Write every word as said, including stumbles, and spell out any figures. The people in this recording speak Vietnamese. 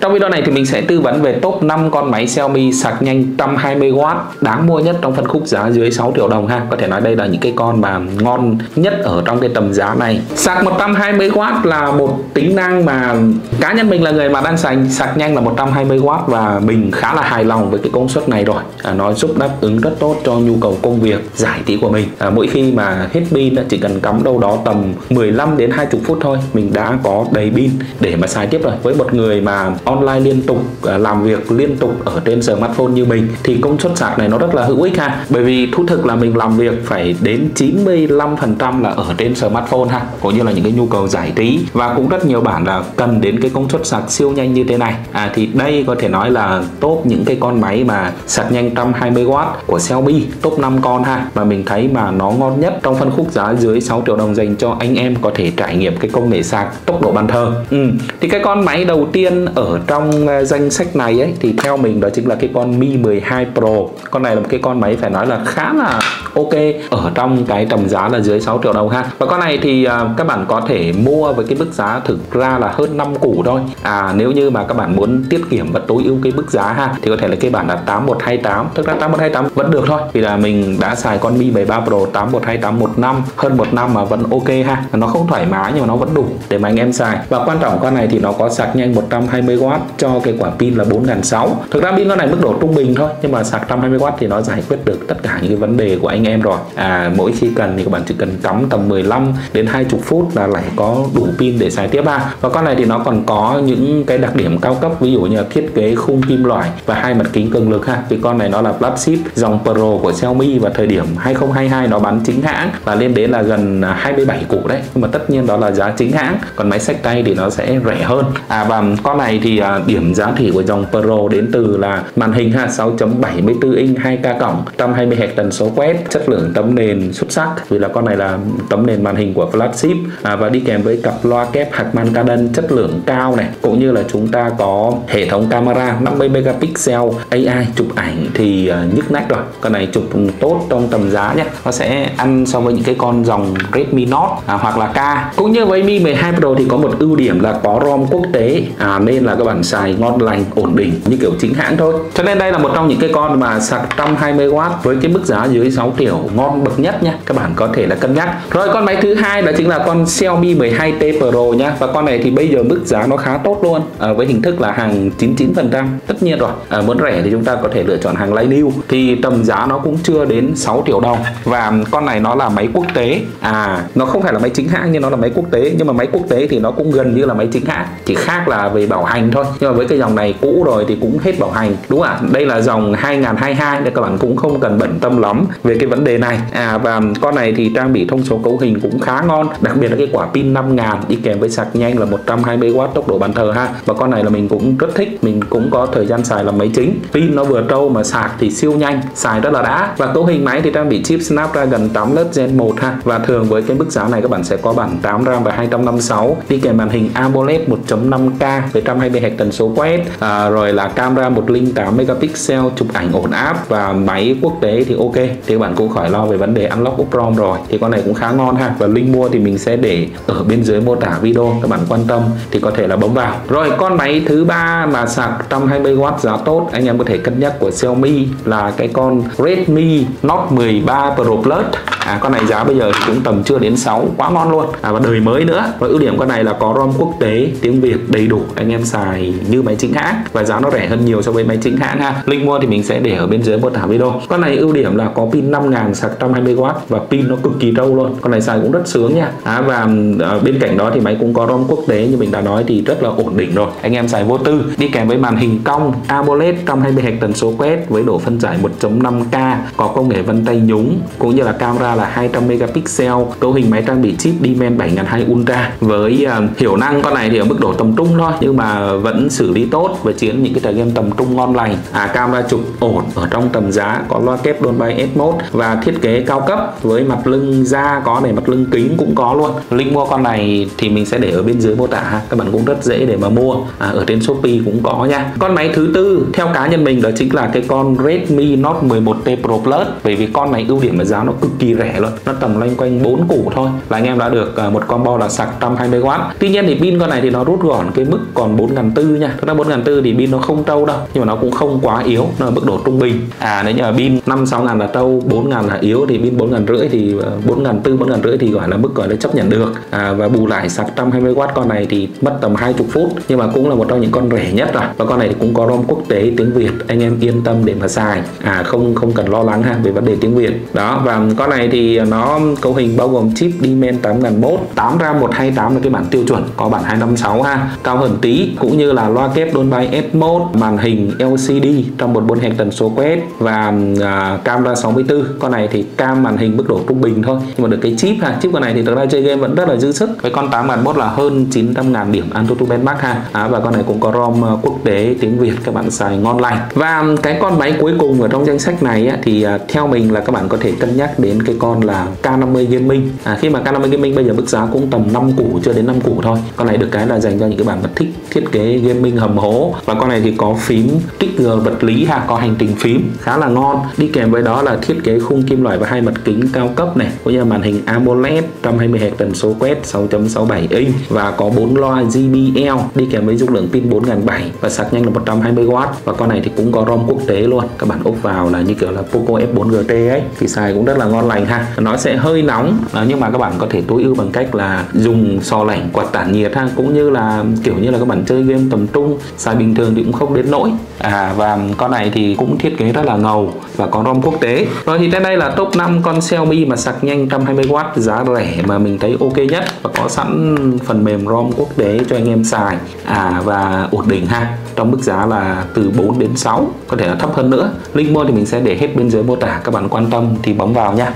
Trong video này thì mình sẽ tư vấn về top năm con máy Xiaomi sạc nhanh một trăm hai mươi oát đáng mua nhất trong phân khúc giá dưới sáu triệu đồng ha. Có thể nói đây là những cái con mà ngon nhất ở trong cái tầm giá này. Sạc một trăm hai mươi oát là một tính năng mà cá nhân mình là người mà đang sạc, sạc nhanh là một trăm hai mươi oát và mình khá là hài lòng với cái công suất này rồi. À, nó giúp đáp ứng rất tốt cho nhu cầu công việc, giải trí của mình. À, mỗi khi mà hết pin chỉ cần cắm đâu đó tầm mười lăm đến hai mươi phút thôi, mình đã có đầy pin để mà xài tiếp rồi. Với một người mà online liên tục, làm việc liên tục ở trên smartphone như mình thì công suất sạc này nó rất là hữu ích ha. Bởi vì thú thực là mình làm việc phải đến chín mươi lăm phần trăm là ở trên smartphone ha, cũng như là những cái nhu cầu giải trí, và cũng rất nhiều bạn là cần đến cái công suất sạc siêu nhanh như thế này. À, thì đây có thể nói là top những cái con máy mà sạc nhanh một trăm hai mươi oát của Xiaomi, top năm con ha, mà mình thấy mà nó ngon nhất trong phân khúc giá dưới sáu triệu đồng dành cho anh em có thể trải nghiệm cái công nghệ sạc tốc độ bàn thờ. Ừ. Thì cái con máy đầu tiên ở trong danh sách này ấy, thì theo mình đó chính là cái con Mi mười hai Pro. Con này là một cái con máy phải nói là khá là ok ở trong cái tầm giá là dưới sáu triệu đồng ha. Và con này thì à, các bạn có thể mua với cái mức giá thực ra là hơn năm củ thôi. À, nếu như mà các bạn muốn tiết kiệm và tối ưu cái mức giá ha, thì có thể là cái bản là tám một hai tám. Thực ra tám một hai tám vẫn được thôi, vì là mình đã xài con Mi mười ba Pro tám một hai tám một năm, hơn một năm mà vẫn ok ha. Nó không thoải mái nhưng mà nó vẫn đủ để mà anh em xài. Và quan trọng con này thì nó có sạc nhanh một trăm hai mươi oát cho cái quả pin là bốn nghìn sáu trăm. Thực ra pin con này mức độ trung bình thôi, nhưng mà sạc một trăm hai mươi oát thì nó giải quyết được tất cả những cái vấn đề của anh anh em rồi. À, mỗi khi cần thì các bạn chỉ cần cắm tầm mười lăm đến hai mươi phút là lại có đủ pin để xài tiếp ha. Và con này thì nó còn có những cái đặc điểm cao cấp, ví dụ như là thiết kế khung kim loại và hai mặt kính cường lực ha. Vì con này nó là flagship dòng Pro của Xiaomi và thời điểm hai không hai hai nó bán chính hãng và lên đến là gần hai mươi bảy củ đấy. Nhưng mà tất nhiên đó là giá chính hãng, còn máy xách tay thì nó sẽ rẻ hơn. À, và con này thì điểm giá thị của dòng Pro đến từ là màn hình ha, sáu chấm bảy mươi tư inch hai K cộng, một trăm hai mươi héc tần số quét, chất lượng tấm nền xuất sắc vì là con này là tấm nền màn hình của flagship, à, và đi kèm với cặp loa kép Harman Kardon chất lượng cao này, cũng như là chúng ta có hệ thống camera năm mươi megapixel a i chụp ảnh thì uh, nhức nách rồi. Con này chụp tốt trong tầm giá nhé, nó sẽ ăn so với những cái con dòng Redmi Note à, hoặc là K. Cũng như với Mi mười hai Pro thì có một ưu điểm là có ROM quốc tế, à, nên là các bạn xài ngon lành ổn định như kiểu chính hãng thôi. Cho nên đây là một trong những cái con mà sạc một trăm hai mươi oát với cái mức giá dưới sáu triệu ngon bậc nhất nhé, các bạn có thể là cân nhắc. Rồi con máy thứ hai đó chính là con Xiaomi mười hai T Pro nhá. Và con này thì bây giờ mức giá nó khá tốt luôn, à, với hình thức là hàng chín mươi chín phần trăm. Tất nhiên rồi, à, muốn rẻ thì chúng ta có thể lựa chọn hàng Line New, thì tầm giá nó cũng chưa đến sáu triệu đồng. Và con này nó là máy quốc tế, à nó không phải là máy chính hãng nhưng nó là máy quốc tế. Nhưng mà máy quốc tế thì nó cũng gần như là máy chính hãng, chỉ khác là về bảo hành thôi. Nhưng mà với cái dòng này cũ rồi thì cũng hết bảo hành, đúng ạ. À, đây là dòng hai nghìn không trăm hai mươi hai nên các bạn cũng không cần bận tâm lắm về cái vấn đề này. À, và con này thì trang bị thông số cấu hình cũng khá ngon, đặc biệt là cái quả pin năm nghìn đi kèm với sạc nhanh là một trăm hai mươi oát tốc độ bàn thờ ha. Và con này là mình cũng rất thích, mình cũng có thời gian xài là máy chính, pin nó vừa trâu mà sạc thì siêu nhanh, xài rất là đã. Và cấu hình máy thì trang bị chip Snapdragon tám Gen một ha. Và thường với cái mức giá này các bạn sẽ có bản tám RAM và hai trăm năm mươi sáu, đi kèm màn hình AMOLED một chấm năm K với một trăm hai mươi héc tần số quét, à, rồi là camera một trăm lẻ tám megapixel chụp ảnh ổn áp, và máy quốc tế thì ok, thì các bạn cũng khỏi lo về vấn đề unlock of ROM rồi. Thì con này cũng khá ngon ha, và link mua thì mình sẽ để ở bên dưới mô tả video, các bạn quan tâm thì có thể là bấm vào. Rồi con máy thứ ba mà sạc một trăm hai mươi oát giá tốt anh em có thể cân nhắc của Xiaomi là cái con Redmi Note mười ba Pro Plus. À, con này giá bây giờ thì cũng tầm chưa đến sáu, quá ngon luôn, à, và đời mới nữa. Và ưu điểm con này là có ROM quốc tế, tiếng Việt đầy đủ, anh em xài như máy chính hãng và giá nó rẻ hơn nhiều so với máy chính hãng ha. Link mua thì mình sẽ để ở bên dưới mô tả video. Con này ưu điểm là có pin năm nghìn, sạc một trăm hai mươi oát và pin nó cực kỳ trâu luôn, con này xài cũng rất sướng nha. À, và à, bên cạnh đó thì máy cũng có ROM quốc tế như mình đã nói thì rất là ổn định rồi, anh em xài vô tư. Đi kèm với màn hình cong AMOLED một trăm hai mươi héc tần số quét với độ phân giải một chấm năm K, có công nghệ vân tay nhúng, cũng như là camera là hai trăm megapixel. Cấu hình máy trang bị chip Dimensity bảy nghìn hai trăm Ultra với uh, hiệu năng con này thì ở mức độ tầm trung thôi, nhưng mà vẫn xử lý tốt và chiến những cái trải game tầm trung ngon lành. À, camera chụp ổn ở trong tầm giá, có loa kép Dolby Atmos và thiết kế cao cấp với mặt lưng da có này, mặt lưng kính cũng có luôn. Link mua con này thì mình sẽ để ở bên dưới mô tả ha. Các bạn cũng rất dễ để mà mua, à, ở trên Shopee cũng có nha. Con máy thứ tư theo cá nhân mình đó chính là cái con Redmi Note mười một T Pro Plus, bởi vì con này ưu điểm là giá nó cực kỳ rẻ luôn, nó tầm loanh quanh bốn củ thôi là anh em đã được một combo là sạc một trăm hai mươi oát. Tuy nhiên thì pin con này thì nó rút gọn cái mức còn bốn nghìn bốn nghìn bốn trăm nha. Thực ra bốn nghìn bốn trăm thì pin nó không trâu đâu, nhưng mà nó cũng không quá yếu, nó ở mức độ trung bình. À nếu như là pin năm sáu nghìn là trâu, bốn nghìn là yếu, thì pin bốn nghìn rưỡi thì bốn nghìn bốn trăm, bốn nghìn rưỡi thì gọi là mức gọi là chấp nhận được. À, và bù lại sáu trăm hai mươi oát con này thì mất tầm hai mươi phút, nhưng mà cũng là một trong những con rẻ nhất rồi. Và con này thì cũng có ROM quốc tế tiếng Việt, anh em yên tâm để mà xài, à không không cần lo lắng ha về vấn đề tiếng Việt. Đó, và con này thì nó cấu hình bao gồm chip Dimensity tám nghìn không trăm, tám RAM một trăm hai mươi tám là cái bản tiêu chuẩn, có bản hai trăm năm mươi sáu ha, cao hơn tí, cũng như là loa kép Dolby Atmos, màn hình lờ xê đê trong một bốn hectare tần số quét và à, camera sáu mươi tư. Con này thì cam màn hình mức độ trung bình thôi, nhưng mà được cái chip ha, chip con này thì thực ra chơi game vẫn rất là dư sức. Với con tám nghìn không trăm là hơn chín trăm nghìn điểm AnTuTu Benmark ha. À, và con này cũng có ROM quốc tế tiếng Việt, các bạn xài ngon lành. Và cái con máy cuối cùng ở trong danh sách này á, thì à, theo mình là các bạn có thể cân nhắc đến cái con là K năm mươi Gaming. À, khi mà K năm mươi Gaming bây giờ mức giá cũng tầm năm củ, chưa đến năm củ thôi. Con này được cái là dành cho những cái bạn thích thiết kế gaming hầm hố. Và con này thì có phím trigger vật lý ha, có hành trình phím khá là ngon. Đi kèm với đó là thiết kế khung kim loại và hai mặt kính cao cấp này, cũng như là màn hình AMOLED một trăm hai mươi héc tần số quét, sáu chấm sáu bảy inch và có bốn loa giê bê lờ. Đi kèm với dung lượng pin bốn nghìn bảy trăm và sạc nhanh là một trăm hai mươi oát. Và con này thì cũng có ROM quốc tế luôn. Các bạn ốp vào là như kiểu là Poco ép bốn giê tê ấy, thì xài cũng rất là ngon lành ha. Nó sẽ hơi nóng, nhưng mà các bạn có thể tối ưu bằng cách là dùng so lạnh quạt tản nhiệt ha, cũng như là kiểu như là các bạn chơi game tầm trung, xài bình thường thì cũng không đến nỗi. À và con này thì cũng thiết kế rất là ngầu và có ROM quốc tế. Rồi thì đến đây là top năm con Xiaomi mà sạc nhanh một trăm hai mươi oát giá rẻ mà mình thấy ok nhất, và có sẵn phần mềm ROM quốc tế cho anh em xài, à và ổn định ha, trong mức giá là từ bốn đến sáu, có thể là thấp hơn nữa. Link mua thì mình sẽ để hết bên dưới mô tả, các bạn quan tâm thì bấm vào nha.